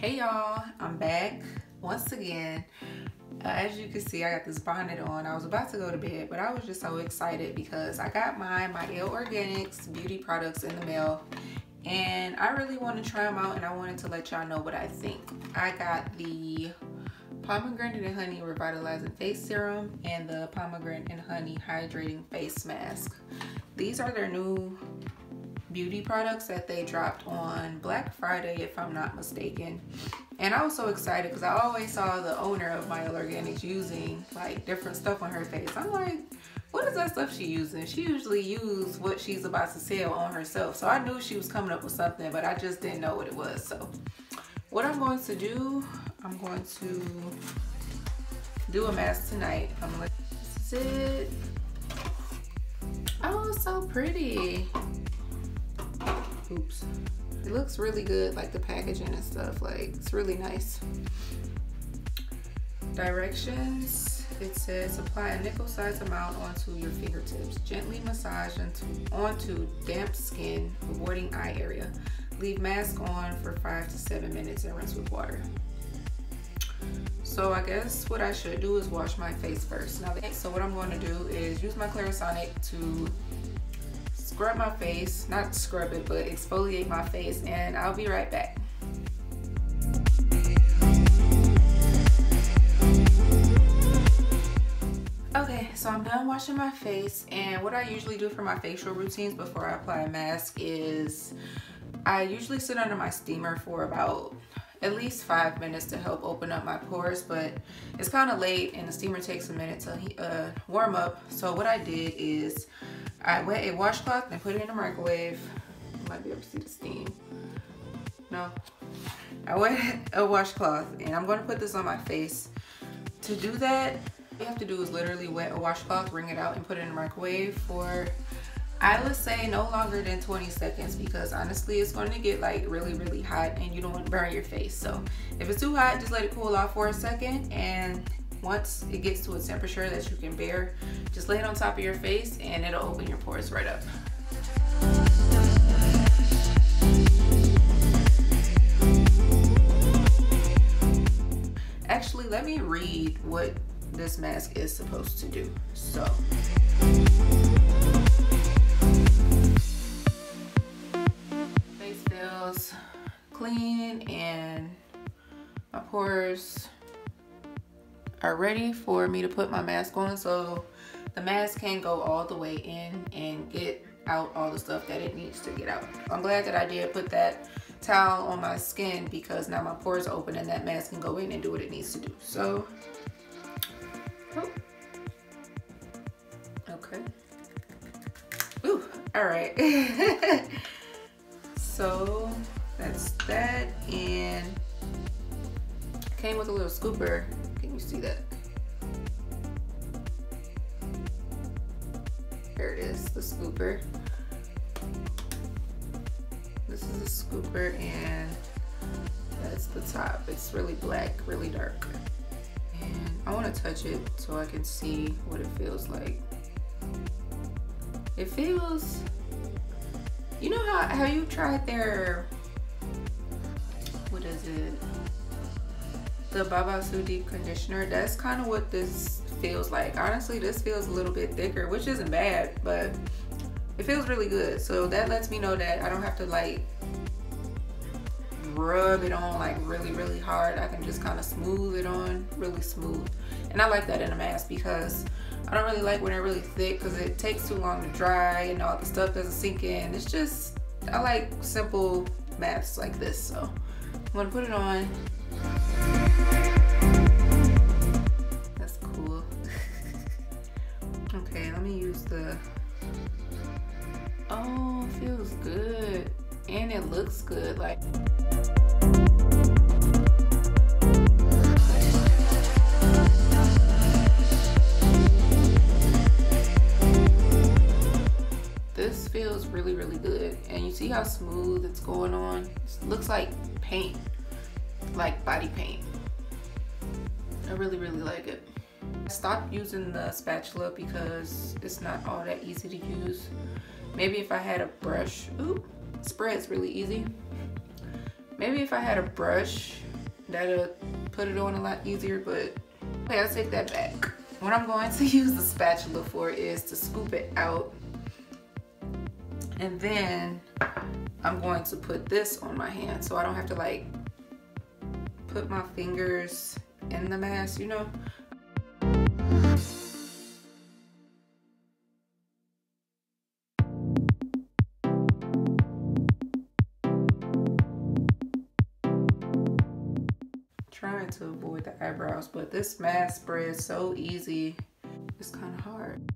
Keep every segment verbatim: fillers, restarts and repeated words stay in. Hey y'all, I'm back once again. Uh, as you can see, I got this bonnet on. I was about to go to bed, but I was just so excited because I got my Mielle Organics beauty products in the mail, and I really want to try them out, and I wanted to let y'all know what I think. I got the pomegranate and honey revitalizing face serum and the pomegranate and honey hydrating face mask. These are their new beauty products that they dropped on Black Friday, if I'm not mistaken. And I was so excited because I always saw the owner of Mielle Organics using like different stuff on her face. I'm like, what is that stuff she using? She usually uses what she's about to sell on herself. So I knew she was coming up with something, but I just didn't know what it was. So what I'm going to do, I'm going to do a mask tonight. I'm gonna sit. It. Oh, it's so pretty. Oops, it looks really good, like the packaging and stuff, like it's really nice. Directions, it says apply a nickel-sized amount onto your fingertips, gently massage into, onto damp skin, avoiding eye area. Leave mask on for five to seven minutes and rinse with water. So I guess what I should do is wash my face first. Now, so what I'm going to do is use my Clarisonic to scrub my face, not scrub it, but exfoliate my face, and I'll be right back. Okay, so I'm done washing my face, and what I usually do for my facial routines before I apply a mask is I usually sit under my steamer for about at least five minutes to help open up my pores, but it's kind of late and the steamer takes a minute to uh, warm up. So what I did is I wet a washcloth and put it in the microwave. You might be able to see the steam. No. I wet a washcloth, and I'm going to put this on my face. To do that, what you have to do is literally wet a washcloth, wring it out, and put it in the microwave for, I would say, no longer than twenty seconds, because honestly it's going to get like really really hot and you don't want to burn your face. So if it's too hot, just let it cool off for a second, and once it gets to a temperature that you can bear, just lay it on top of your face and it'll open your pores right up. Actually, let me read what this mask is supposed to do. So clean, and my pores are ready for me to put my mask on, so the mask can go all the way in and get out all the stuff that it needs to get out. I'm glad that I did put that towel on my skin, because now my pores are open and that mask can go in and do what it needs to do. So oh. Okay. Ooh, all right. So that's that, and came with a little scooper. Can you see that? There it is, the scooper. This is a scooper, and that's the top. It's really black, really dark. And I want to touch it so I can see what it feels like. It feels, you know how, how you tried their, what is it? The Babasu Deep Conditioner. That's kind of what this feels like. Honestly, this feels a little bit thicker, which isn't bad, but it feels really good. So that lets me know that I don't have to like rub it on like really, really hard. I can just kind of smooth it on, really smooth. And I like that in a mask, because I don't really like when they're really thick, because it takes too long to dry and all the stuff doesn't sink in. It's just, I like simple masks like this. So I'm gonna put it on. That's cool. Okay, let me use the, oh, it feels good. And it looks good, like. Feels really really good, and you see how smooth it's going on. It looks like paint, like body paint. I really really like it. I stopped using the spatula because it's not all that easy to use. Maybe if I had a brush. Ooh, spreads really easy. Maybe if I had a brush, that'll put it on a lot easier, but okay, I'll take that back. What I'm going to use the spatula for is to scoop it out, and then I'm going to put this on my hand so I don't have to like put my fingers in the mask, you know? Trying to avoid the eyebrows, but this mask spreads so easy, it's kind of hard.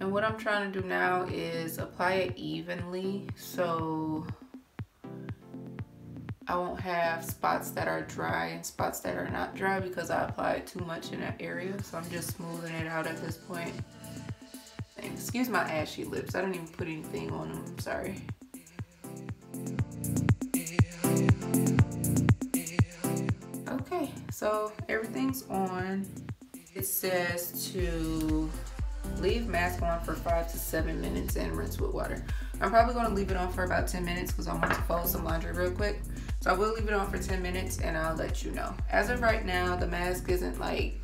And what I'm trying to do now is apply it evenly so I won't have spots that are dry and spots that are not dry because I applied too much in that area. So I'm just smoothing it out at this point. Excuse my ashy lips. I don't even put anything on them. I'm sorry. Okay, so everything's on. It says to leave mask on for five to seven minutes and rinse with water. I'm probably going to leave it on for about ten minutes because I want to fold some laundry real quick. So I will leave it on for ten minutes and I'll let you know. As of right now, the mask isn't like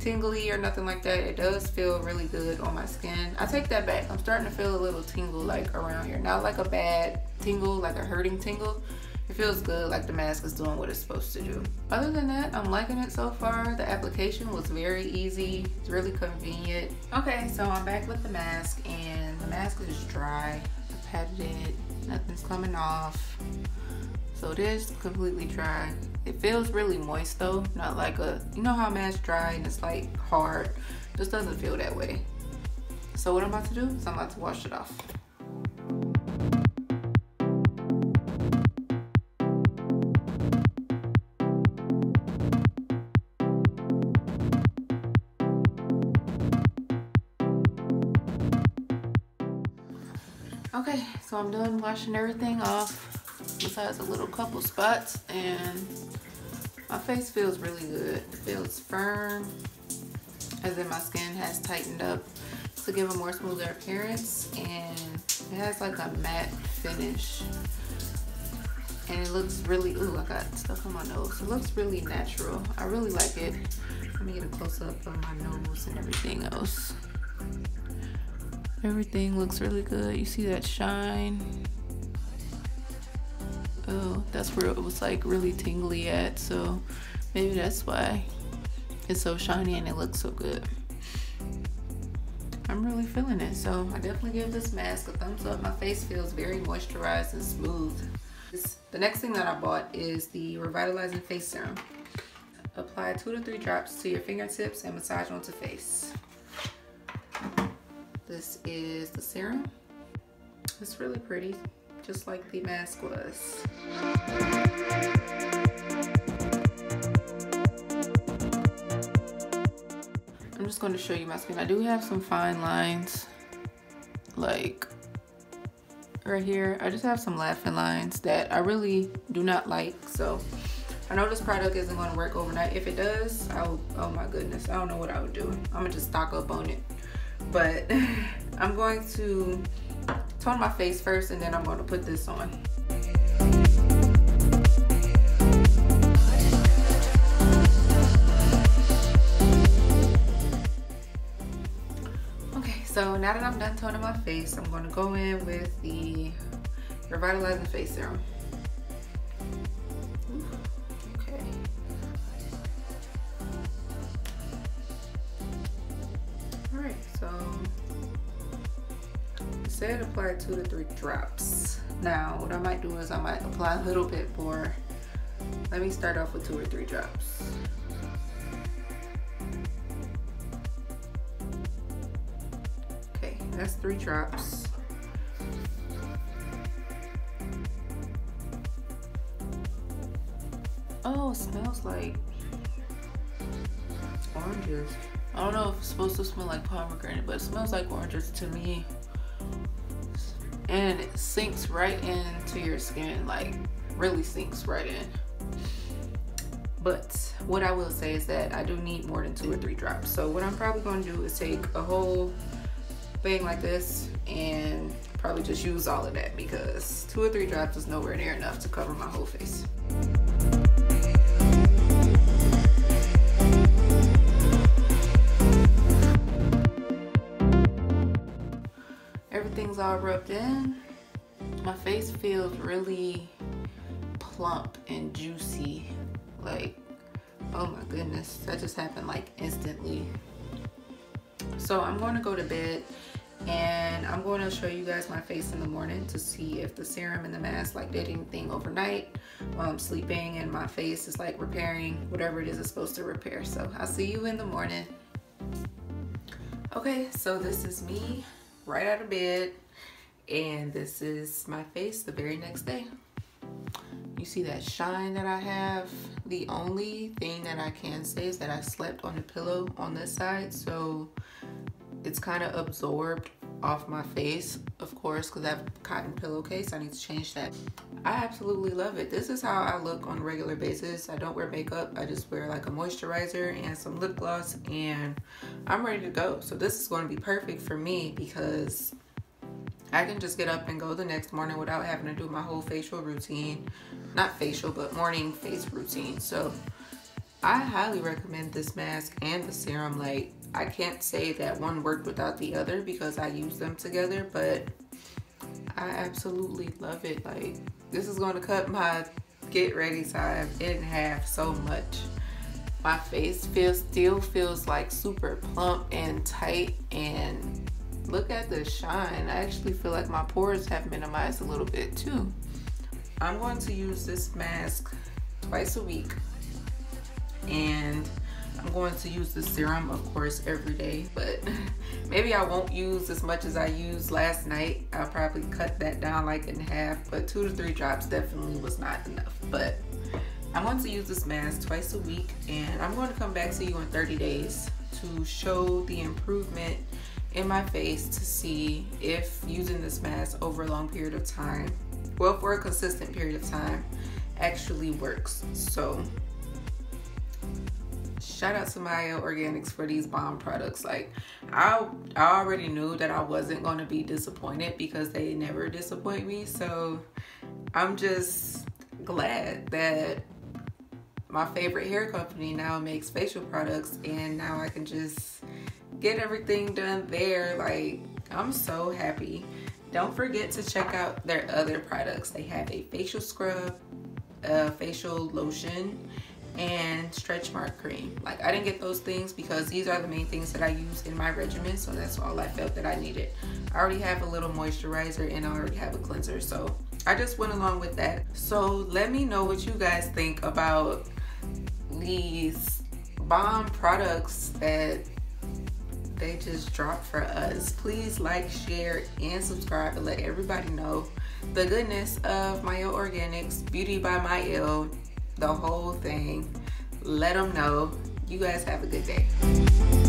tingly or nothing like that. It does feel really good on my skin. I take that back. I'm starting to feel a little tingle like around here. Not like a bad tingle, like a hurting tingle. It feels good, like the mask is doing what it's supposed to do. Other than that, I'm liking it so far. The application was very easy. It's really convenient. Okay, so I'm back with the mask and the mask is dry. I patted it. Nothing's coming off. So it is completely dry. It feels really moist though, not like a, you know how mask dry and it's like hard. This doesn't feel that way. So what I'm about to do is I'm about to wash it off. Okay, so I'm done washing everything off, besides a little couple spots, and my face feels really good. It feels firm, as in my skin has tightened up to give a more smoother appearance, and it has like a matte finish. And it looks really, ooh, I got stuff on my nose. It looks really natural. I really like it. Let me get a close-up of my nose and everything else. Everything looks really good. You see that shine? Oh, that's where it was like really tingly at, so maybe that's why it's so shiny and it looks so good. I'm really feeling it, so I definitely give this mask a thumbs up. My face feels very moisturized and smooth. The next thing that I bought is the Revitalizing Face Serum. Apply two to three drops to your fingertips and massage onto face. This is the serum. It's really pretty, just like the mask was. I'm just going to show you my skin. I do have some fine lines, like right here. I just have some laughing lines that I really do not like, so I know this product isn't going to work overnight. If it does, I will, oh my goodness, I don't know what I would do. I'm going to just stock up on it, but I'm going to tone my face first and then I'm going to put this on. Okay, so now that I'm done toning my face, I'm going to go in with the Revitalizing Face Serum. Said apply two to three drops. Now what I might do is I might apply a little bit more. Let me start off with two or three drops. Okay, that's three drops. Oh, it smells like oranges. I don't know if it's supposed to smell like pomegranate, but it smells like oranges to me. And it sinks right into your skin, like really sinks right in. But what I will say is that I do need more than two or three drops. So what I'm probably going to do is take a whole thing like this and probably just use all of that, because two or three drops is nowhere near enough to cover my whole face. Everything's all rubbed in. My face feels really plump and juicy. Like, oh my goodness, that just happened like instantly. So I'm going to go to bed and I'm going to show you guys my face in the morning to see if the serum and the mask like did anything overnight while I'm sleeping and my face is like repairing whatever it is it's supposed to repair. So I'll see you in the morning. Okay, so this is me right out of bed, and this is my face the very next day. You see that shine that I have? The only thing that I can say is that I slept on the pillow on this side, so it's kind of absorbed off my face, of course, because I have a cotton pillowcase. I need to change that. I absolutely love it. This is how I look on a regular basis. I don't wear makeup. I just wear like a moisturizer and some lip gloss, and I'm ready to go. So this is going to be perfect for me, because I can just get up and go the next morning without having to do my whole facial routine. Not facial, but morning face routine. So I highly recommend this mask and the serum. Like, I can't say that one worked without the other because I use them together, but I absolutely love it. Like, this is going to cut my get ready time in half so much. My face feels still feels like super plump and tight, and look at the shine. I actually feel like my pores have minimized a little bit too. I'm going to use this mask twice a week, and I'm going to use the serum, of course, every day, but maybe I won't use as much as I used last night. I'll probably cut that down like in half, but two to three drops definitely was not enough. But I'm going to use this mask twice a week, and I'm going to come back to you in thirty days to show the improvement in my face, to see if using this mask over a long period of time, well, for a consistent period of time, actually works. So shout out to Mielle Organics for these bomb products. Like, I, I already knew that I wasn't going to be disappointed because they never disappoint me. So I'm just glad that my favorite hair company now makes facial products, and now I can just get everything done there. Like, I'm so happy. Don't forget to check out their other products. They have a facial scrub, a facial lotion, and stretch mark cream. Like, I didn't get those things because these are the main things that I use in my regimen, so that's all I felt that I needed. I already have a little moisturizer and I already have a cleanser, so I just went along with that. So let me know what you guys think about these bomb products that they just dropped for us. Please like, share, and subscribe, and let everybody know the goodness of Mielle Organics, Beauty by Mielle, the whole thing. Let them know. You guys have a good day.